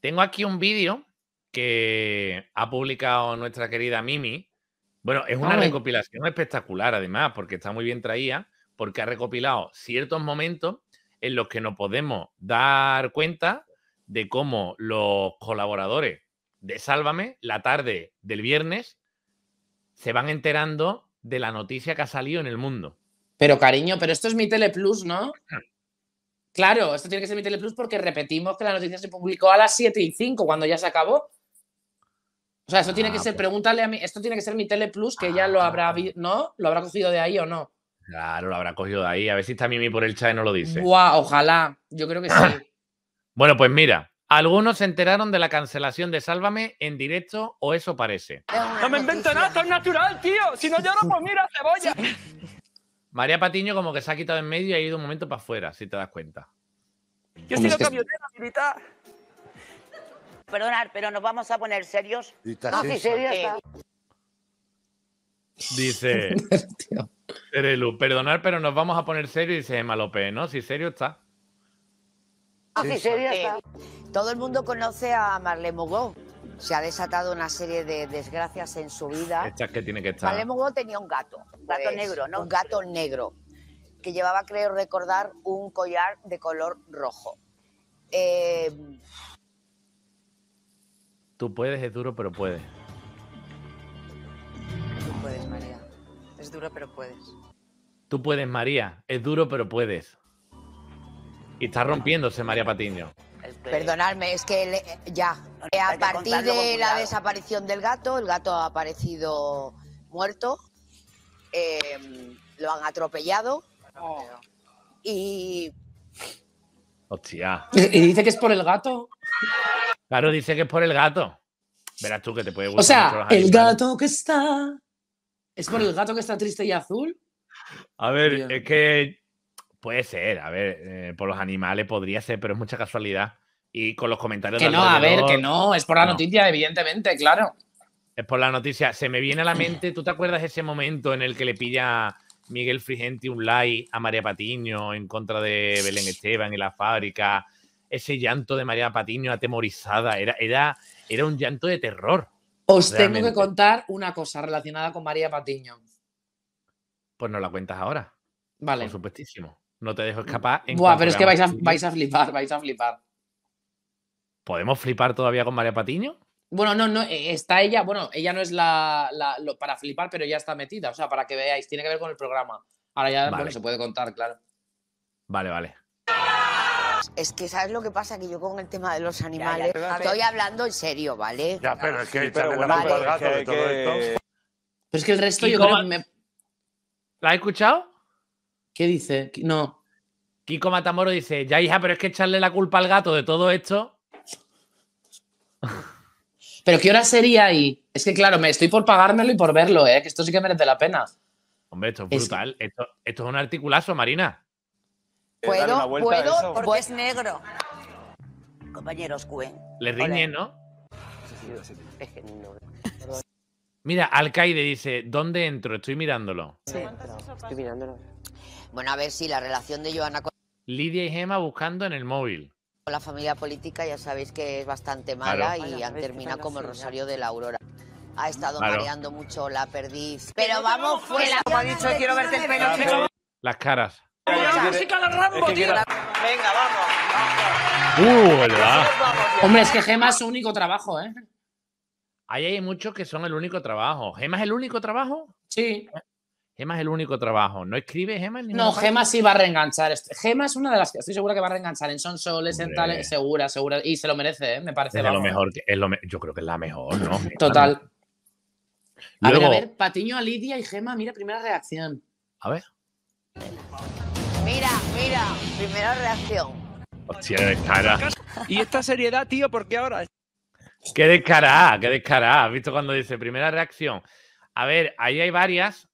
Tengo aquí un vídeo que ha publicado nuestra querida Mimi. Bueno, es una recopilación espectacular, además, porque está muy bien traída, porque ha recopilado ciertos momentos en los que nos podemos dar cuenta de cómo los colaboradores de Sálvame, la tarde del viernes, se van enterando de la noticia que ha salido en el mundo. Pero, cariño, pero esto es mi Teleplus, ¿no? Claro, esto tiene que ser mi Teleplus porque repetimos que la noticia se publicó a las 7:05, cuando ya se acabó. O sea, esto tiene que ser, pregúntale a mí, esto tiene que ser mi Teleplus, que ya lo habrá, ¿no? ¿Lo habrá cogido de ahí o no? Claro, lo habrá cogido de ahí. A ver si está Mimi por el chat y no lo dice. Buah, ojalá. Yo creo que sí. Bueno, pues mira. Algunos se enteraron de la cancelación de Sálvame en directo, o eso parece. No me invento nada, esto es natural, tío. Si no lloro, pues mira, cebolla. María Patiño como que se ha quitado en medio y ha ido un momento para afuera, si te das cuenta. Yo sigo camionera, militar. Perdonad, pero nos vamos a poner serios. No, sí, serios. Dice Terelu, perdonad, pero nos vamos a poner serios, dice Emma López, ¿no? Si serio está. Ah, sí, serio está. Todo el mundo conoce a Marlemogó. Se ha desatado una serie de desgracias en su vida. Estas que tiene que estar. Marlemogó tenía un gato negro, ¿no? Un gato negro que llevaba, creo recordar, un collar de color rojo. Tú puedes, es duro, pero puedes. Tú puedes, María. Es duro, pero puedes. Tú puedes, María. Es duro, pero puedes. Y está rompiéndose María Patiño. Perdonadme, es que a partir de la desaparición del gato, el gato ha aparecido muerto, lo han atropellado y... Hostia. Y dice que es por el gato. Claro, dice que es por el gato. Verás tú que te puede gustar. O sea, el gato que está... ¿Es por el gato que está triste y azul? A ver, Dios. Es que... Puede ser, a ver, por los animales podría ser, pero es mucha casualidad. Y con los comentarios... Que no, a ver, que no, es por la noticia, evidentemente, claro. Es por la noticia. Se me viene a la mente, ¿tú te acuerdas ese momento en el que le pilla Miguel Frigenti un like a María Patiño en contra de Belén Esteban en la fábrica? Ese llanto de María Patiño atemorizada, era un llanto de terror. Os realmente. Tengo que contar una cosa relacionada con María Patiño. Pues nos la cuentas ahora. Vale. Por supuestísimo. No te dejo escapar. Buah, pero es que vais a flipar, vais a flipar. ¿Podemos flipar todavía con María Patiño? Bueno, no, está ella, bueno, ella no es la para flipar, pero ya está metida, o sea, para que veáis, tiene que ver con el programa. Ahora ya bueno, se puede contar, claro. Vale. Es que, ¿sabes lo que pasa? Que yo con el tema de los animales estoy hablando en serio, ¿vale? Ya, pero es que hay de todo esto. Pero es que el resto yo creo que me... ¿La has escuchado? ¿Qué dice? No. Kiko Matamoros dice, ya hija, pero es que echarle la culpa al gato de todo esto. ¿Pero qué hora sería ahí? Es que claro, me estoy por pagármelo y por verlo, que esto sí que merece la pena. Hombre, esto es brutal. Que... Esto es un articulazo, Marina. ¿Puedo? Porque es negro. Compañeros, cuen. Le riñen, ¿no? Mira, Alcaide dice, ¿dónde entro? Estoy mirándolo. Sí, estoy mirándolo. Bueno, a ver si la relación de Joana con... Lidia y Gema buscando en el móvil. Con la familia política ya sabéis que es bastante mala y han terminado como el Rosario de la Aurora. Ha estado mareando mucho la perdiz. Pero vamos fuera. Como ha dicho, quiero verte el pelo. Pero... Las caras. La música de Rambo, tío. Venga, vamos. ¿Verdad? Hombre, es que Gema es su único trabajo, ¿eh? Ahí hay muchos que son el único trabajo. ¿Gema es el único trabajo? Sí. Gema es el único trabajo. ¿No escribe Gema? No, Gema sí va a reenganchar. Gema es una de las que estoy segura que va a reenganchar en Sonsoles, en tal... Segura. Y se lo merece, me parece. Es lo mejor. Yo creo que es la mejor, ¿no? Total. Luego... A ver. Patiño a Lidia y Gema. Mira, primera reacción. A ver. Mira. Primera reacción. Hostia, qué descarada. Y esta seriedad, tío, ¿por qué ahora? Qué descarada. ¿Has visto cuando dice primera reacción? A ver, ahí hay varias...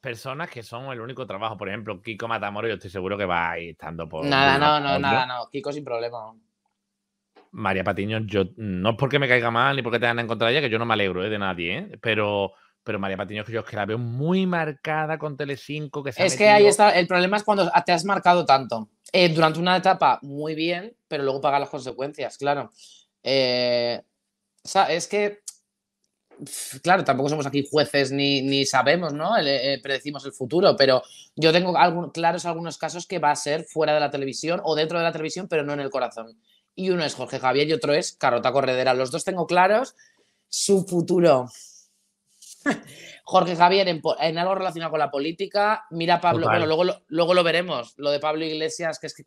personas que son el único trabajo. Por ejemplo, Kiko Matamoros, yo estoy seguro que va ahí estando por... Nada, no. Kiko sin problema. María Patiño, yo no es porque me caiga mal ni porque te van a encontrar ella, que yo no me alegro de nadie, pero María Patiño, que yo es que la veo muy marcada con Telecinco. Es que ahí está. El problema es cuando te has marcado tanto. Durante una etapa muy bien, pero luego paga las consecuencias, claro. O sea, es que, claro, tampoco somos aquí jueces ni sabemos, ¿no? Predecimos el futuro, pero yo tengo claros algunos casos que va a ser fuera de la televisión o dentro de la televisión, pero no en el corazón. Y uno es Jorge Javier y otro es Carota Corredera. Los dos tengo claros su futuro. Jorge Javier en algo relacionado con la política. Mira, Pablo, total. Bueno, luego lo veremos. Lo de Pablo Iglesias, que es que...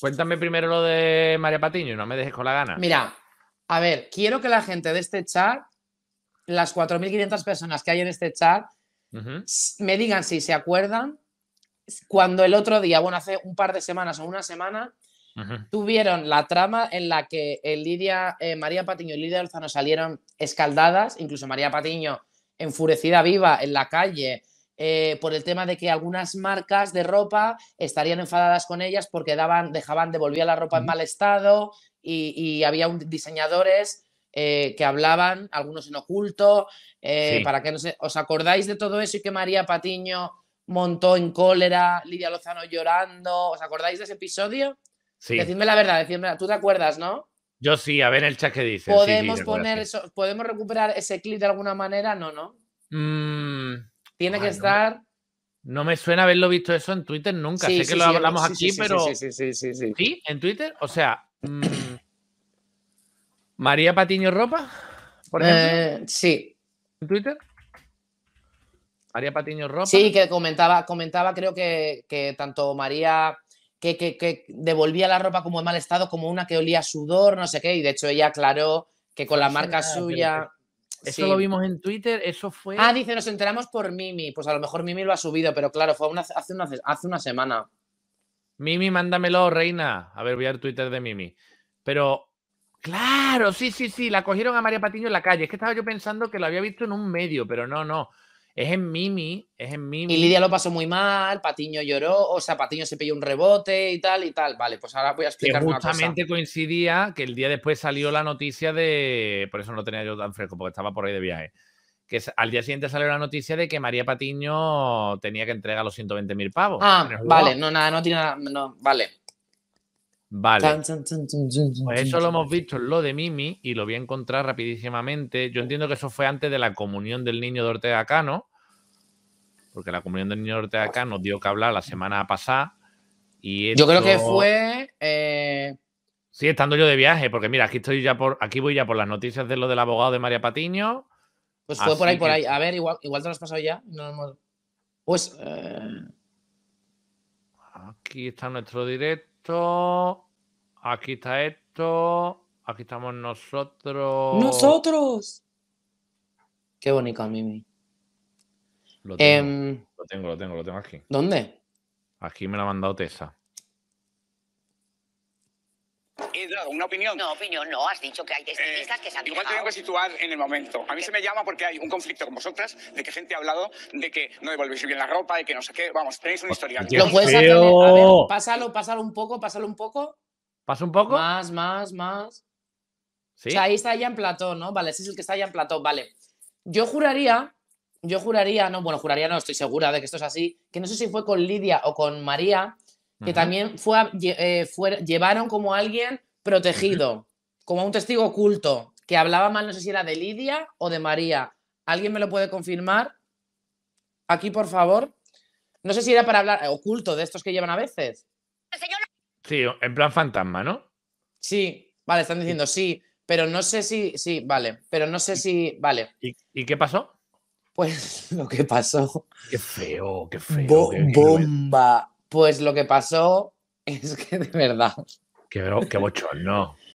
Cuéntame primero lo de María Patiño, no me dejes con la gana. Mira, a ver, quiero que la gente de este chat, las 4.500 personas que hay en este chat, me digan si se acuerdan cuando el otro día, bueno, hace un par de semanas o una semana, tuvieron la trama en la que María Patiño y Lidia Lozano salieron escaldadas, incluso María Patiño enfurecida viva en la calle, por el tema de que algunas marcas de ropa estarían enfadadas con ellas porque devolvían la ropa en mal estado y había diseñadores que hablaban, algunos en oculto, sí. Para que no sé, ¿os acordáis de todo eso y que María Patiño montó en cólera, Lidia Lozano llorando? ¿Os acordáis de ese episodio? Sí. Decidme la verdad, ¿tú te acuerdas, no? Yo sí, a ver el chat que dice. ¿Podemos poner eso? ¿Podemos recuperar ese clip de alguna manera? No, no. Tiene que estar. No me suena haberlo visto eso en Twitter nunca. Sí, sé que lo hablamos aquí, pero. Sí. ¿Sí? ¿En Twitter? O sea. ¿María Patiño ropa? Por ejemplo. Sí. ¿En Twitter? ¿María Patiño ropa? Sí, que comentaba, creo que tanto María. Que devolvía la ropa como en mal estado, como una que olía a sudor, no sé qué, y de hecho ella aclaró que con la marca suya... Eso sí. Lo vimos en Twitter, eso fue... Ah, dice, nos enteramos por Mimi, pues a lo mejor Mimi lo ha subido, pero claro, fue hace una semana. Mimi, mándamelo, reina. A ver, voy al Twitter de Mimi. Pero, claro, sí, la cogieron a María Patiño en la calle. Es que estaba yo pensando que lo había visto en un medio, pero no. Es en Mimi. Y Lidia lo pasó muy mal, Patiño lloró, o sea, Patiño se pilló un rebote y tal. Vale, pues ahora voy a explicar una cosa. Justamente coincidía que el día después salió la noticia de... Por eso no lo tenía yo tan fresco, porque estaba por ahí de viaje. Que al día siguiente salió la noticia de que María Patiño tenía que entregar los 120.000 pavos. Ah, vale, Vale. Pues eso lo hemos visto, lo de Mimi, y lo voy a encontrar rapidísimamente. Yo entiendo que eso fue antes de la comunión del niño de Ortega Cano, porque la comunión del niño de Ortega Cano dio que hablar la semana pasada. Y esto... Yo creo que fue... Sí, estando yo de viaje, porque mira, aquí voy ya por las noticias de lo del abogado de María Patiño. Pues fue por ahí. A ver, igual te lo has pasado ya. Pues... Aquí está nuestro directo... Aquí está esto. Aquí estamos nosotros. ¡Nosotros! Qué bonita, Mimi. Lo tengo aquí. ¿Dónde? Aquí me lo ha mandado Tessa. ¿Una opinión? No, opinión no. Has dicho que hay testimonio que se han quejado. Igual tengo que situar en el momento. A mí se me llama porque hay un conflicto con vosotras, de que gente ha hablado de que no devolvéis bien la ropa, de que no sé qué. Vamos, tenéis un historial. ¿Lo puedes hacer? A ver, pásalo un poco. ¿Pasa un poco? Más. ¿Sí? O sea, ahí está ya en plató, ¿no? Vale, ese es el que está ya en plató, vale. Yo juraría, estoy segura de que esto es así, que no sé si fue con Lidia o con María, que también llevaron como a alguien protegido, como a un testigo oculto, que hablaba mal, no sé si era de Lidia o de María. ¿Alguien me lo puede confirmar? Aquí, por favor. No sé si era para hablar oculto, de estos que llevan a veces. Sí, en plan fantasma, ¿no? Sí, vale, están diciendo sí, pero no sé si... Sí, vale, pero no sé si... Vale. ¿Y qué pasó? Pues lo que pasó... Qué feo. ¡Bomba! Pues lo que pasó es que de verdad... Qué bochorno.